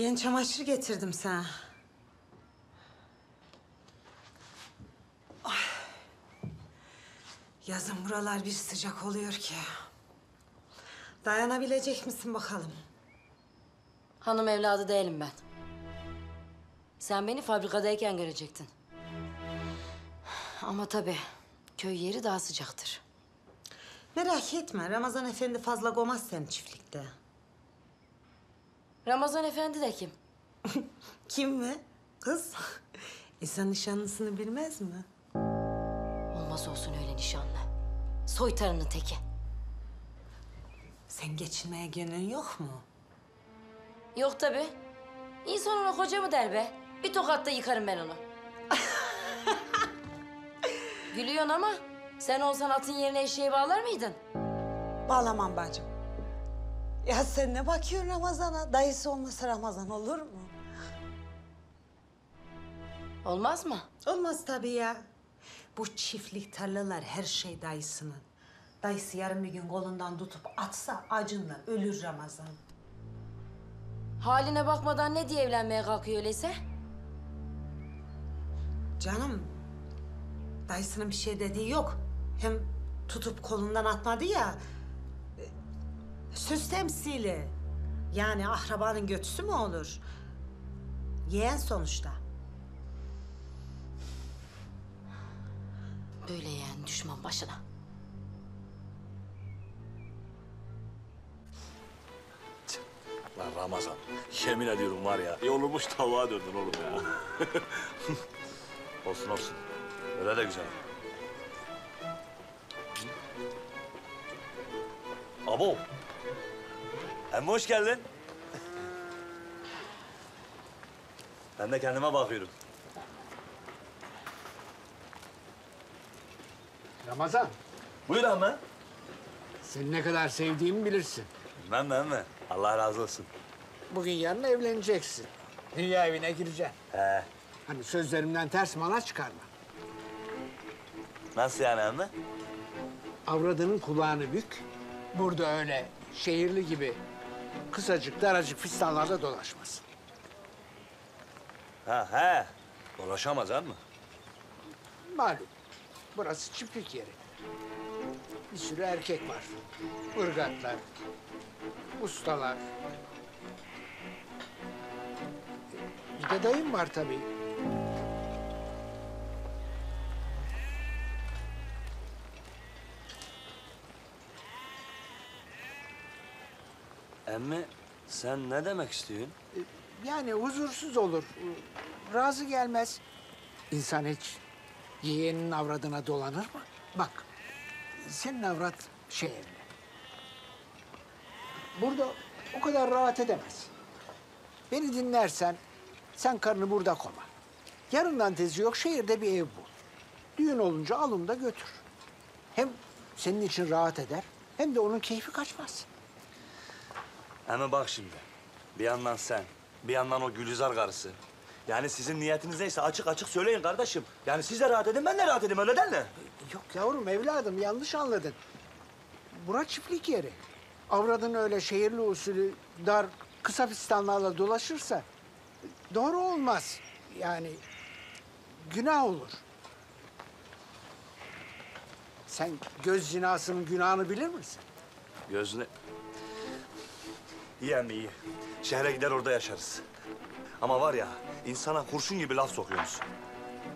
Yeni çamaşır getirdim sana. Ay. Yazın buralar bir sıcak oluyor ki. Dayanabilecek misin bakalım? Hanım evladı değilim ben. Sen beni fabrikadayken görecektin. Ama tabii köy yeri daha sıcaktır. Merak etme, Ramazan Efendi fazla gomaz seni çiftlikte. Ramazan Efendi de kim? Kim mi? Kız. İnsan nişanlısını bilmez mi? Olmaz olsun öyle nişanlı. Soytarının teki. Sen geçinmeye gönlün yok mu? Yok tabii. İnsan ona koca mı der be? Bir tokatta yıkarım ben onu. Gülüyorsun ama sen olsan atın yerine eşeği bağlar mıydın? Bağlamam bacım. Ya sen ne bakıyorsun Ramazan'a? Dayısı olmasa Ramazan olur mu? Olmaz mı? Olmaz tabii ya. Bu çiftlik tarlalar her şey dayısının. Dayısı yarın bir gün kolundan tutup atsa acınla ölür Ramazan. Haline bakmadan ne diye evlenmeye kalkıyor öyleyse? Canım, dayısının bir şey dediği yok. Hem tutup kolundan atmadı ya. Söz temsili. Yani akrabanın götüsü mü olur? Yeğen sonuçta. Böyle yeğen düşman başına. Lan Ramazan, yemin ediyorum var ya, yorulmuş tavuğa döndün oğlum ya. Olsun olsun, öyle de güzel. Abo, emmi hoş geldin. Ben de kendime bakıyorum. Ramazan. Buyur amma. Seni ne kadar sevdiğimi bilirsin. Ben de amma. Allah razı olsun. Bugün yarın evleneceksin. Dünya evine gireceksin. He. Hani sözlerimden ters mana çıkarma. Nasıl yani amma? Avradının kulağını bük. Burada öyle şehirli gibi kısacık daracık fistanlarda dolaşmasın. Ha he. Dolaşamaz amma. Malum. Burası çiftlik yeri. Bir sürü erkek var. Irgatlar, ustalar. Bir de dayım var tabii. Emmi, sen ne demek istiyorsun? Yani huzursuz olur, razı gelmez. İnsan hiç yeğenin avradına dolanır mı? Bak, senin avrat şehirli. Burada o kadar rahat edemez. Beni dinlersen, sen karını burada koma. Yarından tezi yok, şehirde bir ev bul. Düğün olunca alın da götür. Hem senin için rahat eder, hem de onun keyfi kaçmaz. Ama bak şimdi, bir yandan sen, bir yandan o Gülizar karısı. Yani sizin niyetiniz neyse açık açık söyleyin kardeşim. Yani siz de rahat edin, ben de rahat edeyim, öyle değil mi? Yok yavrum, evladım, yanlış anladın. Burası çiftlik yeri. Avradın öyle şehirli usulü, dar, kısa fistanlarla dolaşırsa doğru olmaz. Yani günah olur. Sen göz cinasının günahını bilir misin? Gözüne... İyi emmi, iyi. Şehre gider, orada yaşarız. Ama var ya, insana kurşun gibi laf sokuyorsun.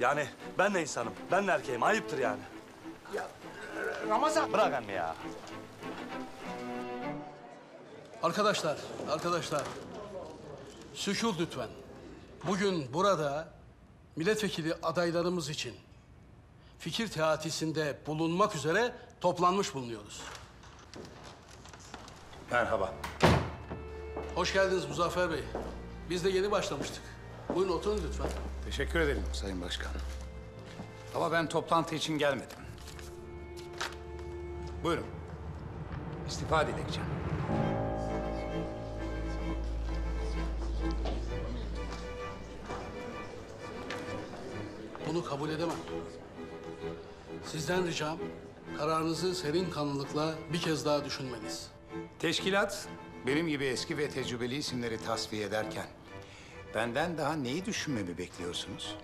Yani ben de insanım, ben de erkeğim. Ayıptır yani. Ya Ramazan... Bırak anne ya. Arkadaşlar, arkadaşlar. Sükût lütfen. Bugün burada milletvekili adaylarımız için fikir teatisinde bulunmak üzere toplanmış bulunuyoruz. Merhaba. Hoş geldiniz Muzaffer Bey. Biz de yeni başlamıştık. Buyurun oturun lütfen. Teşekkür ederim Sayın Başkan. Ama ben toplantı için gelmedim. Buyurun. İstifa dilekçem. Bunu kabul edemem. Sizden ricam kararınızı serin kanlılıkla bir kez daha düşünmeniz. Teşkilat benim gibi eski ve tecrübeli isimleri tasfiye ederken Benden daha neyi düşünmemi bekliyorsunuz?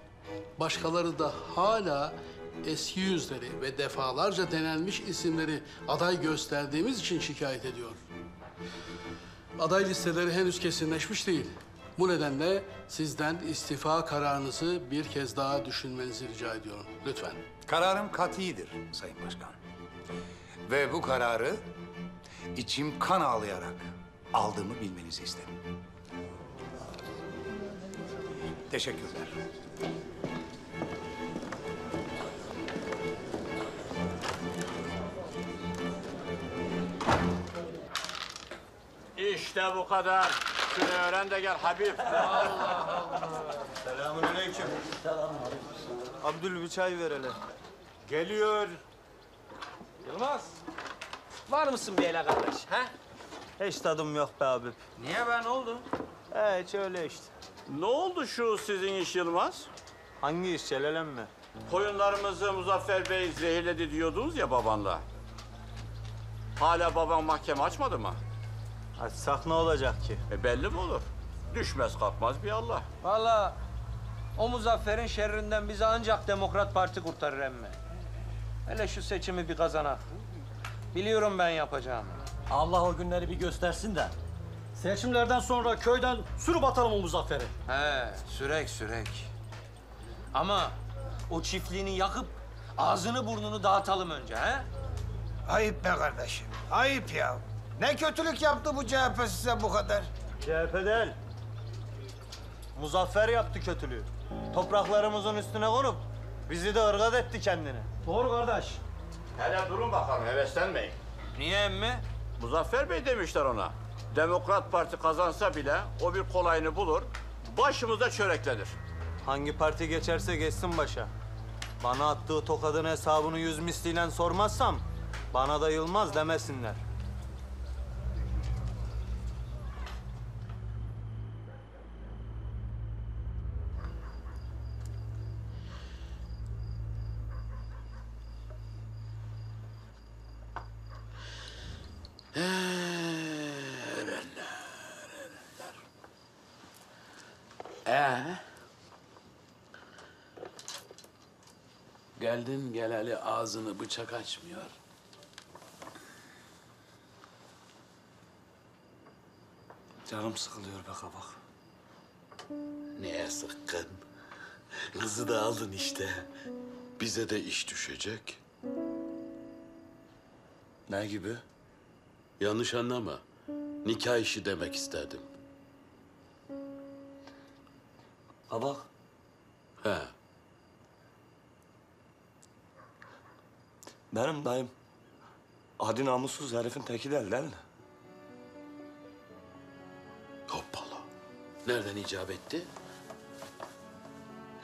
Başkaları da hala eski yüzleri ve defalarca denenmiş isimleri aday gösterdiğimiz için şikayet ediyor. Aday listeleri henüz kesinleşmiş değil. Bu nedenle sizden istifa kararınızı bir kez daha düşünmenizi rica ediyorum. Lütfen. Kararım katidir Sayın Başkan. Ve bu kararı içim kan ağlayarak aldığımı bilmenizi isterim. Teşekkürler. İşte bu kadar. Şunu öğren de gel Habib. Allah Allah. Selamünaleyküm. Selamünaleyküm. Abdül bir çay ver hele. Geliyor. Yılmaz. Var mısın bir ele kardeş? He? Hiç tadım yok be Habib. Niye be? Ne oldu? Hiç öyle işte. Ne oldu şu sizin iş Yılmaz? Hangi iş? Çelelen mi? Koyunlarımızı Muzaffer Bey zehirledi diyordunuz ya babanla. Hala baban mahkeme açmadı mı? Açsak ne olacak ki? Belli mi olur? Düşmez kalkmaz bir Allah. Vallahi o Muzaffer'in şerrinden bizi ancak Demokrat Parti kurtarır emmi. Hele şu seçimi bir kazanak. Biliyorum ben yapacağımı. Allah o günleri bir göstersin de. Seçimlerden sonra köyden sürüp atalım o Muzaffer'i. He, sürek. Ama o çiftliğini yakıp ağzını burnunu dağıtalım önce, he? Ayıp be kardeşim, ayıp ya. Ne kötülük yaptı bu CHP size bu kadar? CHP değil. Muzaffer yaptı kötülüğü. Topraklarımızın üstüne konup bizi de ırgat etti kendini. Doğru kardeş. Hele durun bakalım, heveslenmeyin. Niye emmi? Muzaffer Bey demişler ona. Demokrat Parti kazansa bile o bir kolayını bulur, başımıza çöreklenir. Hangi parti geçerse geçsin başa. Bana attığı tokadın hesabını 100 misliyle sormazsam bana da Yılmaz demesinler. Geldin geleli ağzını bıçak açmıyor. Canım sıkılıyor baka bak. Neye sıkkın? Kızı da aldın işte. Bize de iş düşecek. Ne gibi? Yanlış anlama. Nikah işi demek istedim. Kabak. He. Benim dayım adi namussuz herifin teki değil mi? Hoppala. Nereden icap etti?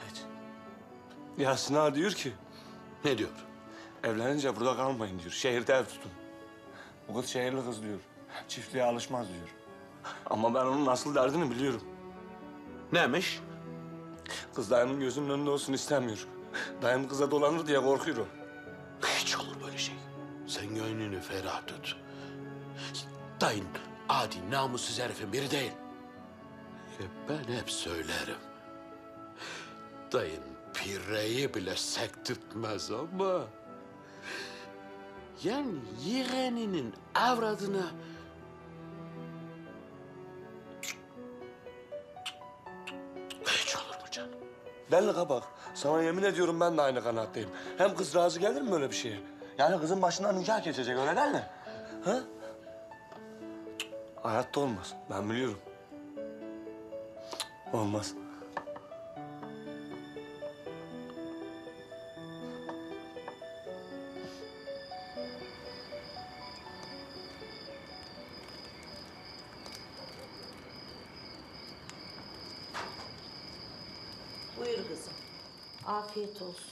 Hiç. Yasin Ağa diyor ki... Ne diyor? Evlenince burada kalmayın diyor. Şehirde ev tutun. Bu kız şehirli kız diyor. Çiftliğe alışmaz diyor. Ama ben onun asıl derdini biliyorum. Neymiş? Kız dayımın gözünün önünde olsun istemiyor. Dayım kıza dolanır diye korkuyor o. Hiç olur böyle şey. Sen gönlünü ferah tut. Dayın adi namussuz herifin biri değil. Ben hep söylerim. Dayın pireyi bile sektirtmez ama... Yani yeğeninin avradına... Belli kabak. Sana yemin ediyorum ben de aynı kanaatteyim. Hem kız razı gelir mi böyle bir şeye? Yani kızın başından nikah geçecek öyle değil mi? Ha? Hayatta olmaz. Ben biliyorum. Olmaz. Afiyet olsun.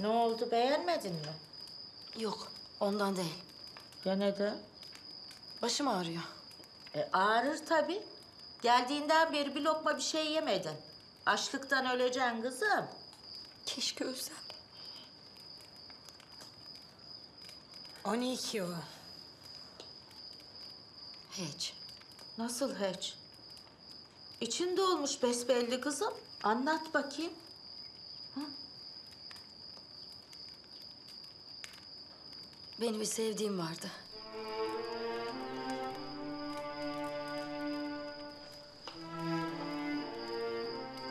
Ne oldu, beğenmedin mi? Yok, ondan değil. Ya neden? Başım ağrıyor. Ağrır tabii. Geldiğinden beri bir lokma bir şey yemedin. Açlıktan öleceksin kızım. Keşke ölsem. 12 o. Hiç. Nasıl hiç? İçinde olmuş besbelli kızım. Anlat bakayım. Hı? Benim bir sevdiğim vardı.